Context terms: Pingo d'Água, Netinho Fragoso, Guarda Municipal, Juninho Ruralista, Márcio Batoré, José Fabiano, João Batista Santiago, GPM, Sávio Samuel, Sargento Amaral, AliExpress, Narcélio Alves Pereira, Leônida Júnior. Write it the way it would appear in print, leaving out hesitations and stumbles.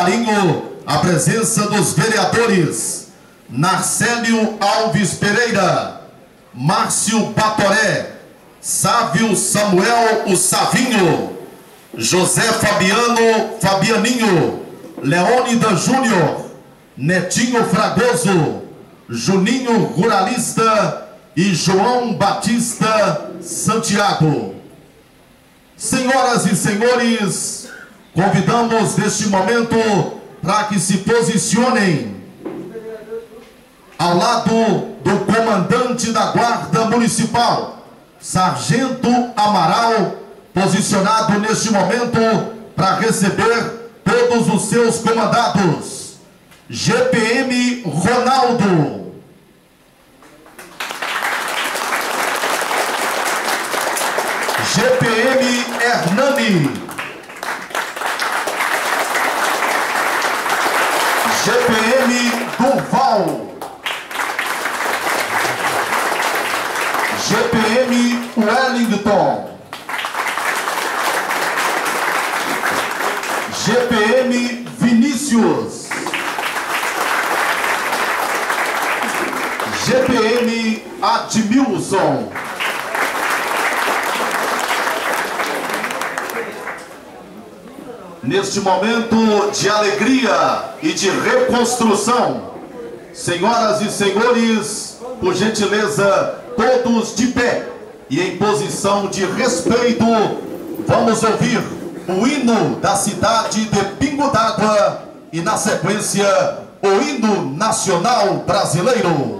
carinho a presença dos vereadores Narcélio Alves Pereira, Márcio Batoré, Sávio Samuel, o Savinho, José Fabiano, Fabianinho, Leônida Júnior, Netinho Fragoso, Juninho Ruralista e João Batista Santiago. Senhoras e senhores, convidamos neste momento para que se posicionem ao lado do comandante da Guarda Municipal, Sargento Amaral, posicionado neste momento para receber todos os seus comandados. GPM Ronaldo. GPM Hernani. GPM Durval. GPM Wellington. GPM Vinícius. GPM Admilson. Neste momento de alegria e de reconstrução, senhoras e senhores, por gentileza, todos de pé e em posição de respeito, vamos ouvir o hino da cidade de Pingo d'Água e, na sequência, o hino nacional brasileiro.